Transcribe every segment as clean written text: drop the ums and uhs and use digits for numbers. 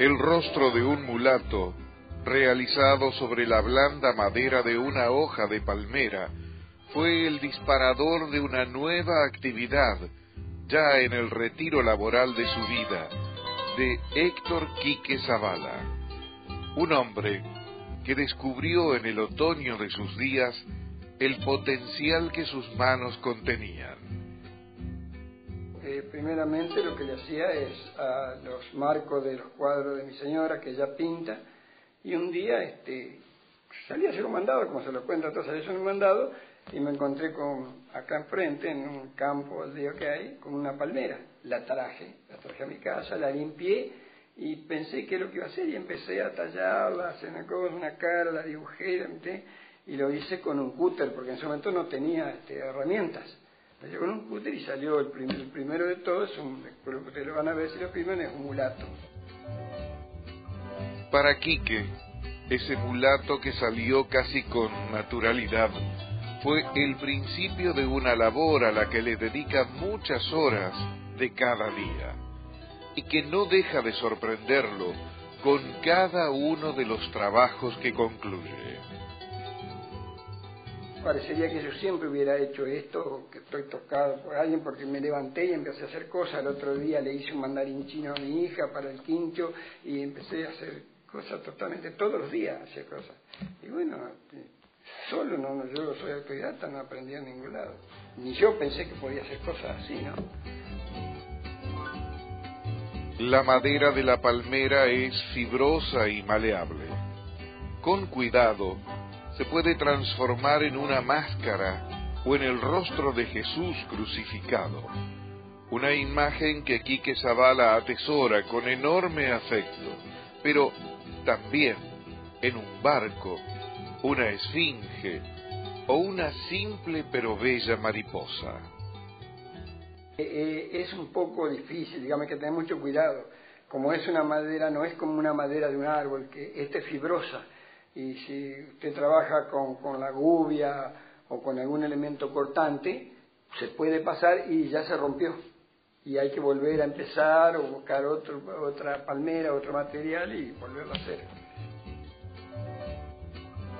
el rostro de un mulato, realizado sobre la blanda madera de una hoja de palmera, fue el disparador de una nueva actividad, ya en el retiro laboral de su vida, de Héctor Quique Zavala, un hombre que descubrió en el otoño de sus días el potencial que sus manos contenían. Primeramente lo que le hacía es a los marcos de los cuadros de mi señora, que ella pinta, y un día salí a hacer un mandado, como se lo cuento, entonces salí a hacer un mandado y me encontré con, acá enfrente, en un campo aldeo que hay, con una palmera. La traje a mi casa, la limpié y pensé qué es lo que iba a hacer y empecé a tallarla, a hacer una cara, la dibujé, la metí, y lo hice con un cúter, porque en ese momento no tenía herramientas. Me llevo con un cúter y salió el primero de todos, ustedes lo van a ver si lo filman, es un mulato. Para Quique, ese mulato que salió casi con naturalidad, fue el principio de una labor a la que le dedica muchas horas de cada día y que no deja de sorprenderlo con cada uno de los trabajos que concluye. Parecería que yo siempre hubiera hecho esto, que estoy tocado por alguien, porque me levanté y empecé a hacer cosas. El otro día le hice un mandarín chino a mi hija para el quincho y empecé a hacer cosas totalmente, todos los días hacía cosas. Y bueno, solo no, yo soy autodidacta, no aprendí a ningún lado. Ni yo pensé que podía hacer cosas así, ¿no? La madera de la palmera es fibrosa y maleable. Con cuidado, se puede transformar en una máscara o en el rostro de Jesús crucificado. Una imagen que Quique Zavala atesora con enorme afecto, pero también en un barco, una esfinge o una simple pero bella mariposa. Es un poco difícil, digamos, que tener mucho cuidado. Como es una madera, no es como una madera de un árbol, que es fibrosa. Y si usted trabaja con la gubia o con algún elemento cortante, se puede pasar y ya se rompió. Y hay que volver a empezar o buscar otra palmera, otro material y volverlo a hacer.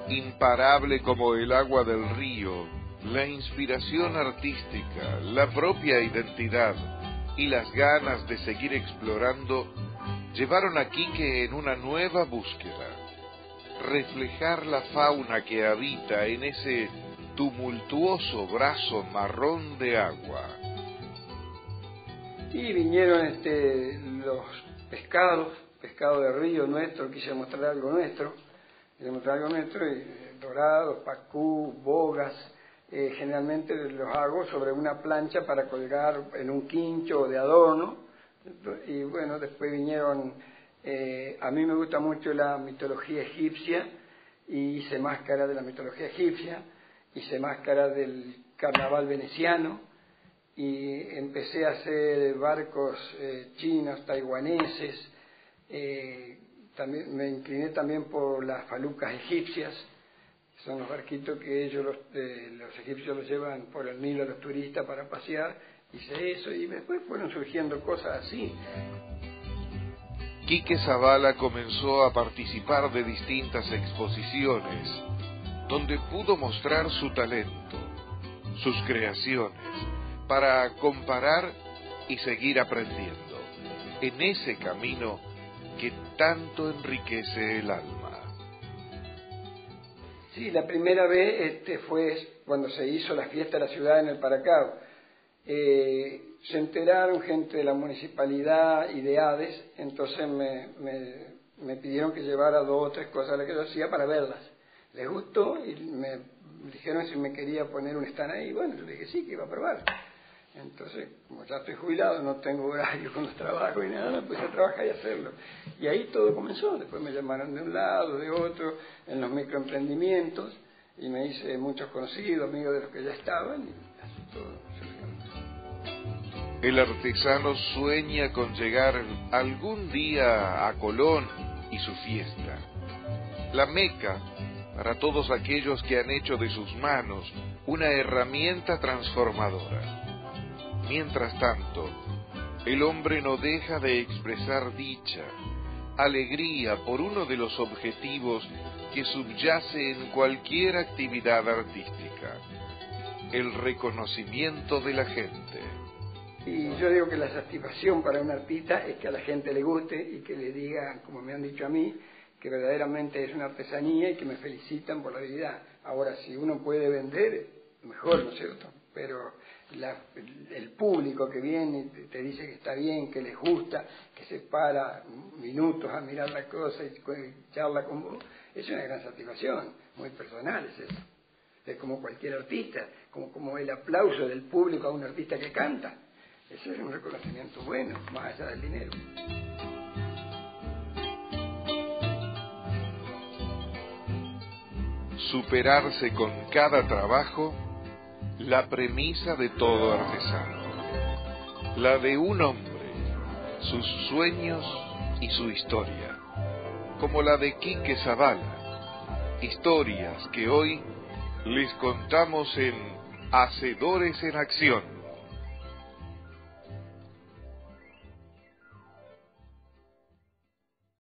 Imparable como el agua del río, la inspiración artística, la propia identidad y las ganas de seguir explorando llevaron a Quique en una nueva búsqueda. Reflejar la fauna que habita en ese tumultuoso brazo marrón de agua. Y vinieron los pescados de río nuestro, quise mostrar algo nuestro, dorados, pacú, bogas, generalmente los hago sobre una plancha para colgar en un quincho de adorno, y bueno, después vinieron... a mí me gusta mucho la mitología egipcia y hice máscara de la mitología egipcia, hice máscara del carnaval veneciano y empecé a hacer barcos chinos, taiwaneses, también me incliné también por las falucas egipcias, que son los barquitos que ellos, los egipcios los llevan por el Nilo a los turistas para pasear, hice eso y después fueron surgiendo cosas así. Quique Zavala comenzó a participar de distintas exposiciones, donde pudo mostrar su talento, sus creaciones, para comparar y seguir aprendiendo, en ese camino que tanto enriquece el alma. Sí, la primera vez fue cuando se hizo la fiesta de la ciudad en el Paracáo. Se enteraron gente de la municipalidad y de Ades, entonces me pidieron que llevara 2 o 3 cosas a las que yo hacía para verlas. Les gustó y me dijeron si me quería poner un stand ahí. Bueno, yo le dije sí, que iba a probar. Entonces, como ya estoy jubilado, no tengo horario con los trabajos y nada, pues a trabajar y hacerlo. Y ahí todo comenzó. Después me llamaron de un lado, de otro, en los microemprendimientos, y me hice muchos conocidos, amigos de los que ya estaban, y así todo. El artesano sueña con llegar algún día a Colón y su fiesta, la meca para todos aquellos que han hecho de sus manos una herramienta transformadora. Mientras tanto, el hombre no deja de expresar dicha, alegría por uno de los objetivos que subyace en cualquier actividad artística: el reconocimiento de la gente. Y yo digo que la satisfacción para un artista es que a la gente le guste y que le diga, como me han dicho a mí, que verdaderamente es una artesanía y que me felicitan por la habilidad. Ahora, si uno puede vender, mejor, ¿no es cierto? Pero el público que viene y te dice que está bien, que les gusta, que se para minutos a mirar la cosa y charla con vos, es una gran satisfacción, muy personal es eso. Es como cualquier artista, como el aplauso del público a un artista que canta. Eso es un reconocimiento bueno, más allá del dinero. Superarse con cada trabajo, la premisa de todo artesano, la de un hombre, sus sueños y su historia, como la de Quique Zavala, historias que hoy les contamos en Hacedores en Acción.